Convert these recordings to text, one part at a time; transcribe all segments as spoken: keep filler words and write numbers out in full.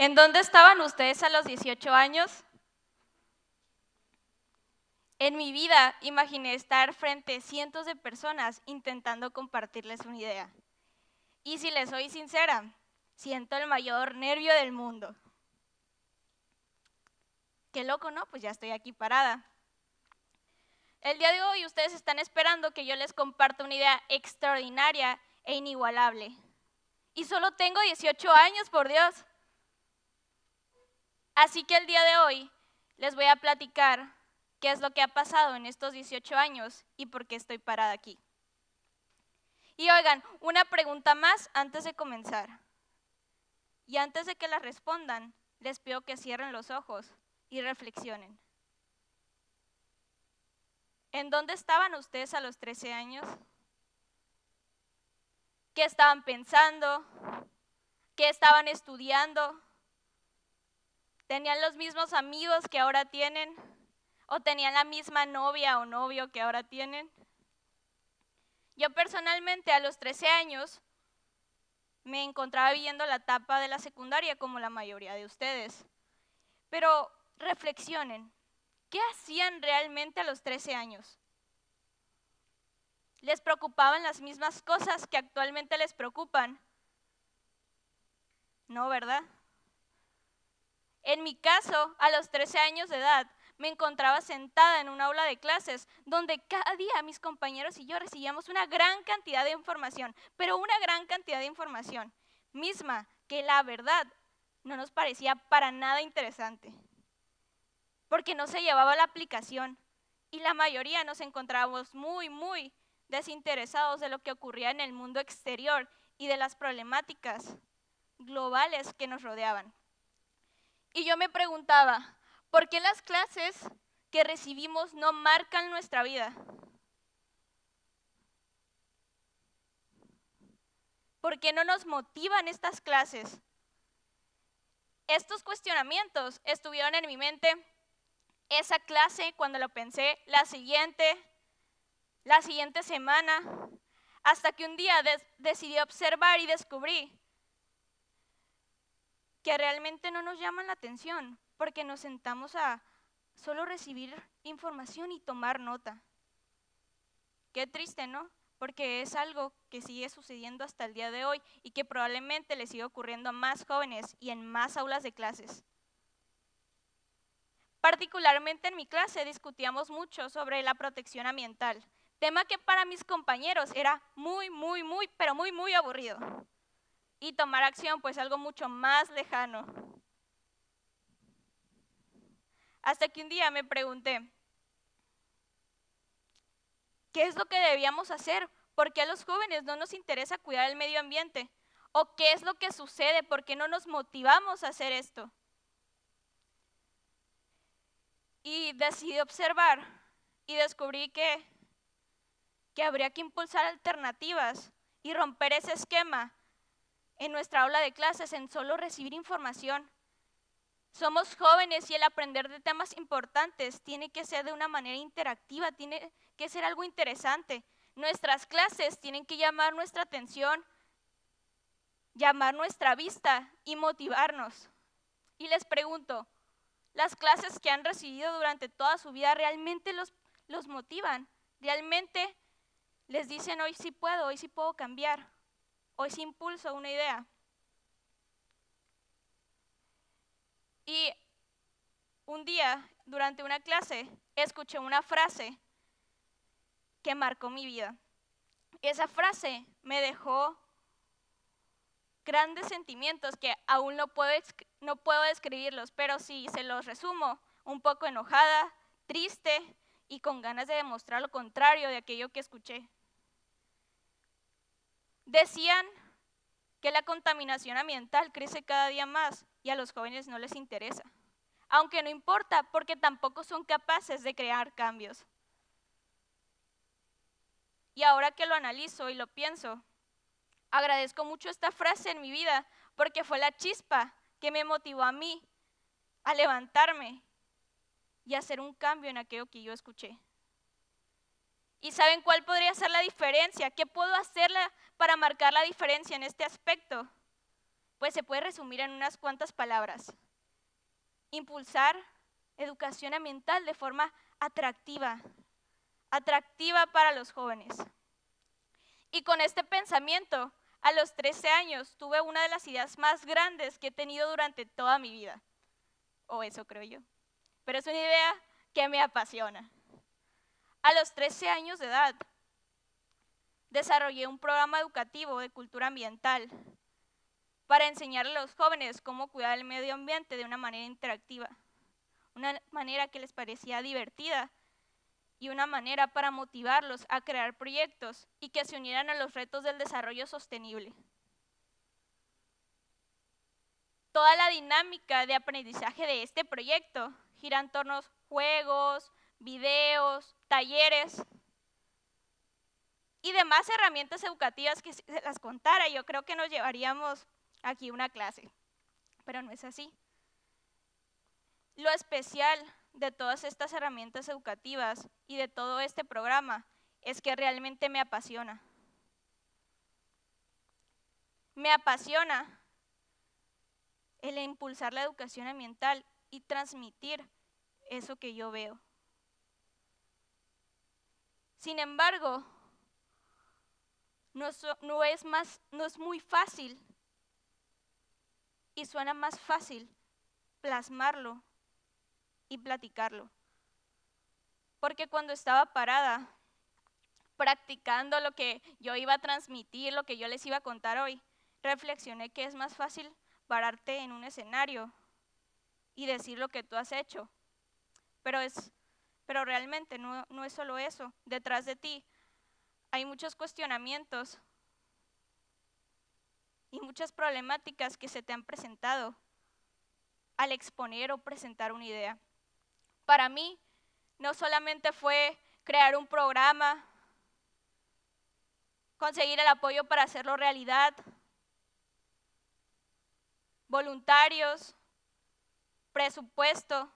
¿En dónde estaban ustedes a los dieciocho años? En mi vida imaginé estar frente a cientos de personas intentando compartirles una idea. Y si les soy sincera, siento el mayor nervio del mundo. Qué loco, ¿no? Pues ya estoy aquí parada. El día de hoy ustedes están esperando que yo les comparta una idea extraordinaria e inigualable. Y solo tengo dieciocho años, por Dios. Así que el día de hoy les voy a platicar qué es lo que ha pasado en estos dieciocho años y por qué estoy parada aquí. Y oigan, una pregunta más antes de comenzar. Y antes de que la respondan, les pido que cierren los ojos y reflexionen. ¿En dónde estaban ustedes a los trece años? ¿Qué estaban pensando? ¿Qué estaban estudiando? ¿Tenían los mismos amigos que ahora tienen? ¿O tenían la misma novia o novio que ahora tienen? Yo personalmente a los trece años me encontraba viviendo la etapa de la secundaria como la mayoría de ustedes. Pero reflexionen, ¿qué hacían realmente a los trece años? ¿Les preocupaban las mismas cosas que actualmente les preocupan? No, ¿verdad? En mi caso, a los trece años de edad, me encontraba sentada en un aula de clases donde cada día mis compañeros y yo recibíamos una gran cantidad de información, pero una gran cantidad de información misma que la verdad no nos parecía para nada interesante, porque no se llevaba la aplicación y la mayoría nos encontrábamos muy, muy desinteresados de lo que ocurría en el mundo exterior y de las problemáticas globales que nos rodeaban. Y yo me preguntaba, ¿por qué las clases que recibimos no marcan nuestra vida? ¿Por qué no nos motivan estas clases? Estos cuestionamientos estuvieron en mi mente, esa clase cuando lo pensé, la siguiente, la siguiente semana, hasta que un día des- decidí observar y descubrí que realmente no nos llaman la atención, porque nos sentamos a solo recibir información y tomar nota. Qué triste, ¿no? Porque es algo que sigue sucediendo hasta el día de hoy y que probablemente le sigue ocurriendo a más jóvenes y en más aulas de clases. Particularmente en mi clase discutíamos mucho sobre la protección ambiental, tema que para mis compañeros era muy, muy, muy, pero muy, muy aburrido. Y tomar acción, pues algo mucho más lejano. Hasta que un día me pregunté, ¿qué es lo que debíamos hacer? ¿Por qué a los jóvenes no nos interesa cuidar el medio ambiente? ¿O qué es lo que sucede? ¿Por qué no nos motivamos a hacer esto? Y decidí observar y descubrí que, que habría que impulsar alternativas y romper ese esquema en nuestra aula de clases en solo recibir información. Somos jóvenes y el aprender de temas importantes tiene que ser de una manera interactiva, tiene que ser algo interesante. Nuestras clases tienen que llamar nuestra atención, llamar nuestra vista y motivarnos. Y les pregunto, ¿las clases que han recibido durante toda su vida realmente los, los motivan? ¿Realmente les dicen hoy sí puedo, hoy sí puedo cambiar, hoy sí impulso una idea? Y un día, durante una clase, escuché una frase que marcó mi vida. Esa frase me dejó grandes sentimientos que aún no puedo, no puedo describirlos, pero si se los resumo, un poco enojada, triste y con ganas de demostrar lo contrario de aquello que escuché. Decían que la contaminación ambiental crece cada día más y a los jóvenes no les interesa. Aunque no importa, porque tampoco son capaces de crear cambios. Y ahora que lo analizo y lo pienso, agradezco mucho esta frase en mi vida, porque fue la chispa que me motivó a mí a levantarme y a hacer un cambio en aquello que yo escuché. ¿Y saben cuál podría ser la diferencia? ¿Qué puedo hacer para marcar la diferencia en este aspecto? pues se puede resumir en unas cuantas palabras. Impulsar educación ambiental de forma atractiva, atractiva para los jóvenes. Y con este pensamiento, a los trece años tuve una de las ideas más grandes que he tenido durante toda mi vida. O eso creo yo. Pero es una idea que me apasiona. A los trece años de edad, desarrollé un programa educativo de cultura ambiental para enseñarle a los jóvenes cómo cuidar el medio ambiente de una manera interactiva, una manera que les parecía divertida y una manera para motivarlos a crear proyectos y que se unieran a los retos del desarrollo sostenible. Toda la dinámica de aprendizaje de este proyecto gira en torno a juegos, videos, talleres y demás herramientas educativas que si se las contara, yo creo que nos llevaríamos aquí una clase, pero no es así. Lo especial de todas estas herramientas educativas y de todo este programa es que realmente me apasiona. Me apasiona el impulsar la educación ambiental y transmitir eso que yo veo. Sin embargo, No es, no, es más, no es muy fácil y suena más fácil plasmarlo y platicarlo. Porque cuando estaba parada practicando lo que yo iba a transmitir, lo que yo les iba a contar hoy, reflexioné que es más fácil pararte en un escenario y decir lo que tú has hecho. Pero, es, pero realmente no, no es solo eso, detrás de ti hay muchos cuestionamientos y muchas problemáticas que se te han presentado al exponer o presentar una idea. Para mí, no solamente fue crear un programa, conseguir el apoyo para hacerlo realidad, voluntarios, presupuesto,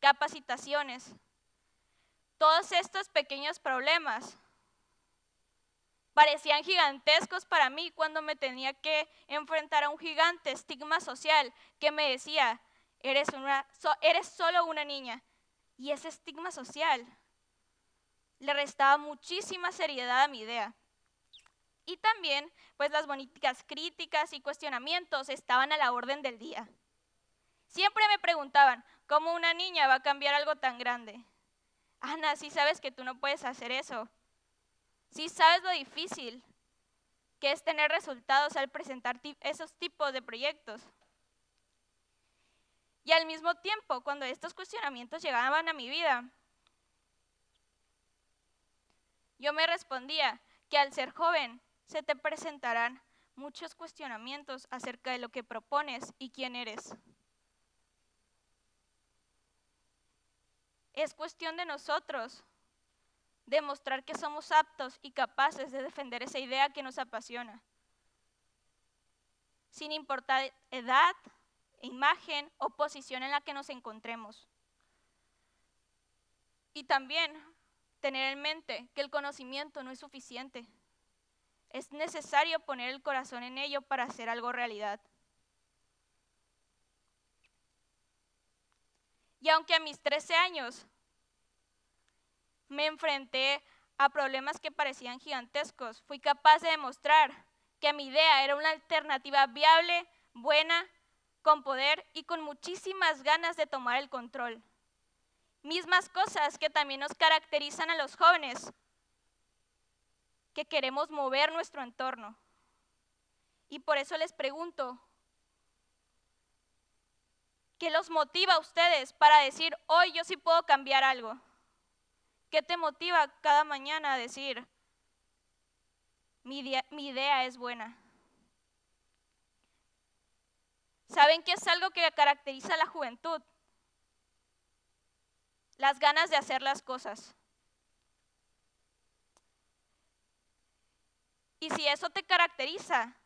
capacitaciones. Todos estos pequeños problemas parecían gigantescos para mí cuando me tenía que enfrentar a un gigante estigma social que me decía, eres, una, so, eres solo una niña. Y ese estigma social le restaba muchísima seriedad a mi idea. Y también, pues las bonitas críticas y cuestionamientos estaban a la orden del día. Siempre me preguntaban, ¿cómo una niña va a cambiar algo tan grande? Ana, sí sabes que tú no puedes hacer eso. Sí sabes lo difícil que es tener resultados al presentar esos tipos de proyectos. Y al mismo tiempo, cuando estos cuestionamientos llegaban a mi vida, yo me respondía que al ser joven se te presentarán muchos cuestionamientos acerca de lo que propones y quién eres. Es cuestión de nosotros demostrar que somos aptos y capaces de defender esa idea que nos apasiona, sin importar edad, imagen o posición en la que nos encontremos. Y también tener en mente que el conocimiento no es suficiente. Es necesario poner el corazón en ello para hacer algo realidad. Y aunque a mis trece años me enfrenté a problemas que parecían gigantescos, fui capaz de demostrar que mi idea era una alternativa viable, buena, con poder y con muchísimas ganas de tomar el control. Mismas cosas que también nos caracterizan a los jóvenes, que queremos mover nuestro entorno. Y por eso les pregunto, ¿qué los motiva a ustedes para decir, hoy yo sí puedo cambiar algo? ¿Qué te motiva cada mañana a decir, mi idea, mi idea es buena? ¿Saben qué es algo que caracteriza a la juventud? Las ganas de hacer las cosas. Y si eso te caracteriza,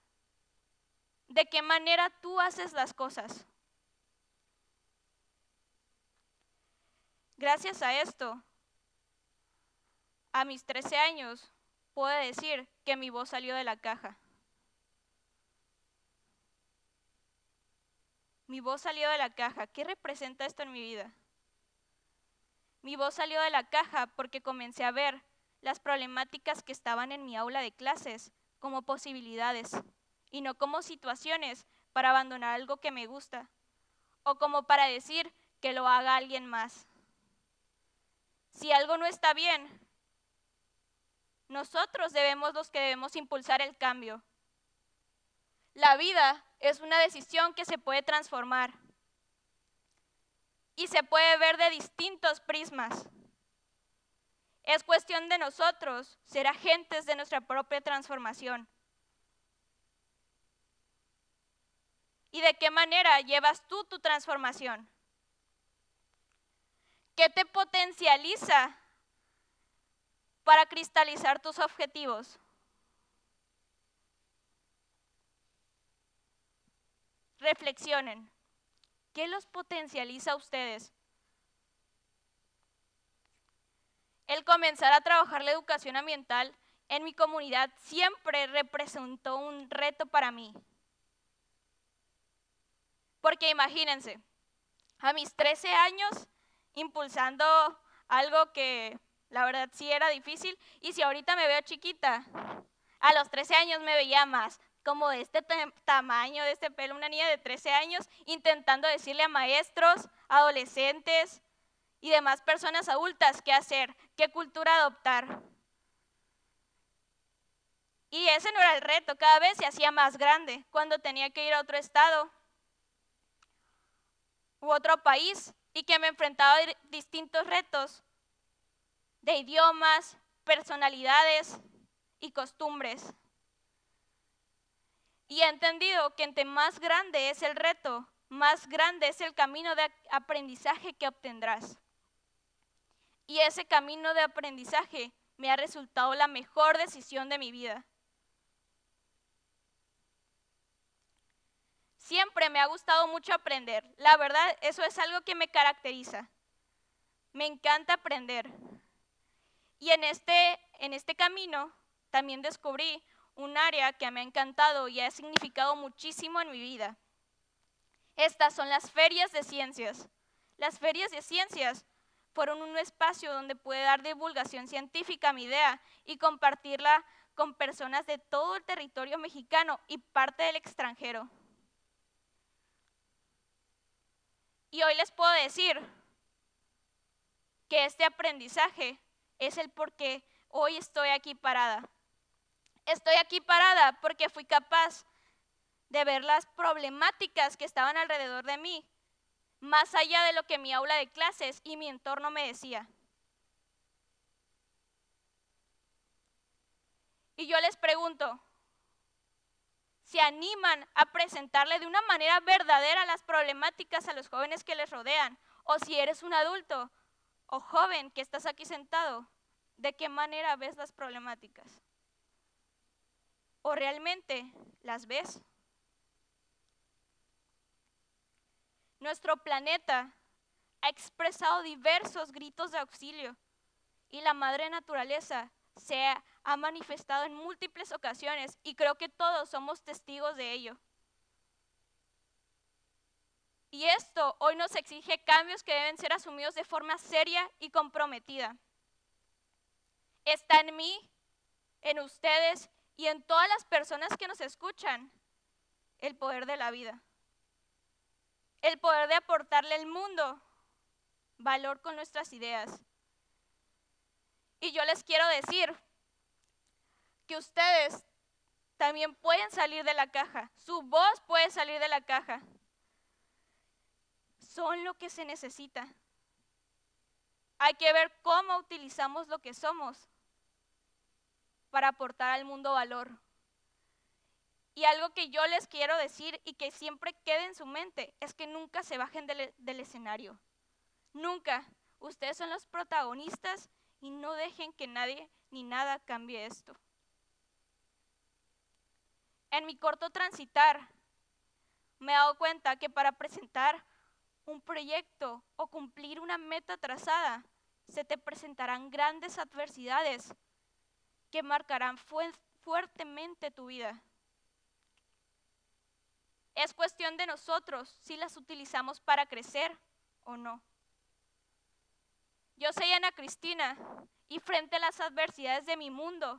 ¿de qué manera tú haces las cosas? Gracias a esto, a mis trece años, puedo decir que mi voz salió de la caja. Mi voz salió de la caja. ¿Qué representa esto en mi vida? Mi voz salió de la caja porque comencé a ver las problemáticas que estaban en mi aula de clases como posibilidades y no como situaciones para abandonar algo que me gusta o como para decir que lo haga alguien más. Si algo no está bien, nosotros debemos los que debemos impulsar el cambio. La vida es una decisión que se puede transformar y se puede ver de distintos prismas. Es cuestión de nosotros ser agentes de nuestra propia transformación. ¿Y de qué manera llevas tú tu transformación? ¿Qué te potencializa para cristalizar tus objetivos? Reflexionen. ¿Qué los potencializa a ustedes? El comenzar a trabajar la educación ambiental en mi comunidad siempre representó un reto para mí. Porque imagínense, a mis trece años, impulsando algo que la verdad sí era difícil, y si ahorita me veo chiquita, a los trece años me veía más, como de este tamaño, de este pelo, una niña de trece años, intentando decirle a maestros, adolescentes y demás personas adultas qué hacer, qué cultura adoptar. Y ese no era el reto, cada vez se hacía más grande, cuando tenía que ir a otro estado u otro país, y que me enfrentaba a distintos retos de idiomas, personalidades y costumbres. Y he entendido que entre más grande es el reto, más grande es el camino de aprendizaje que obtendrás. Y ese camino de aprendizaje me ha resultado la mejor decisión de mi vida. Siempre me ha gustado mucho aprender, la verdad, eso es algo que me caracteriza. Me encanta aprender. Y en este, en este camino también descubrí un área que me ha encantado y ha significado muchísimo en mi vida. Estas son las ferias de ciencias. Las ferias de ciencias fueron un espacio donde pude dar divulgación científica a mi idea y compartirla con personas de todo el territorio mexicano y parte del extranjero. Y hoy les puedo decir que este aprendizaje es el por qué hoy estoy aquí parada. Estoy aquí parada porque fui capaz de ver las problemáticas que estaban alrededor de mí, más allá de lo que mi aula de clases y mi entorno me decía. Y yo les pregunto, ¿se animan a presentarle de una manera verdadera las problemáticas a los jóvenes que les rodean? O si eres un adulto o joven que estás aquí sentado, ¿de qué manera ves las problemáticas? ¿O realmente las ves? Nuestro planeta ha expresado diversos gritos de auxilio y la madre naturaleza se ha ha manifestado en múltiples ocasiones y creo que todos somos testigos de ello. Y esto hoy nos exige cambios que deben ser asumidos de forma seria y comprometida. Está en mí, en ustedes y en todas las personas que nos escuchan el poder de la vida. El poder de aportarle al mundo valor con nuestras ideas. Y yo les quiero decir que ustedes también pueden salir de la caja, su voz puede salir de la caja. Son lo que se necesita. Hay que ver cómo utilizamos lo que somos para aportar al mundo valor. Y algo que yo les quiero decir y que siempre quede en su mente es que nunca se bajen del, del escenario. Nunca. Ustedes son los protagonistas y no dejen que nadie ni nada cambie esto. En mi corto transitar, me he dado cuenta que para presentar un proyecto o cumplir una meta trazada, se te presentarán grandes adversidades que marcarán fu- fuertemente tu vida. Es cuestión de nosotros si las utilizamos para crecer o no. Yo soy Ana Cristina y frente a las adversidades de mi mundo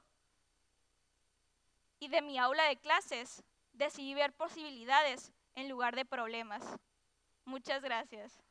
y de mi aula de clases, decidí ver posibilidades en lugar de problemas. Muchas gracias.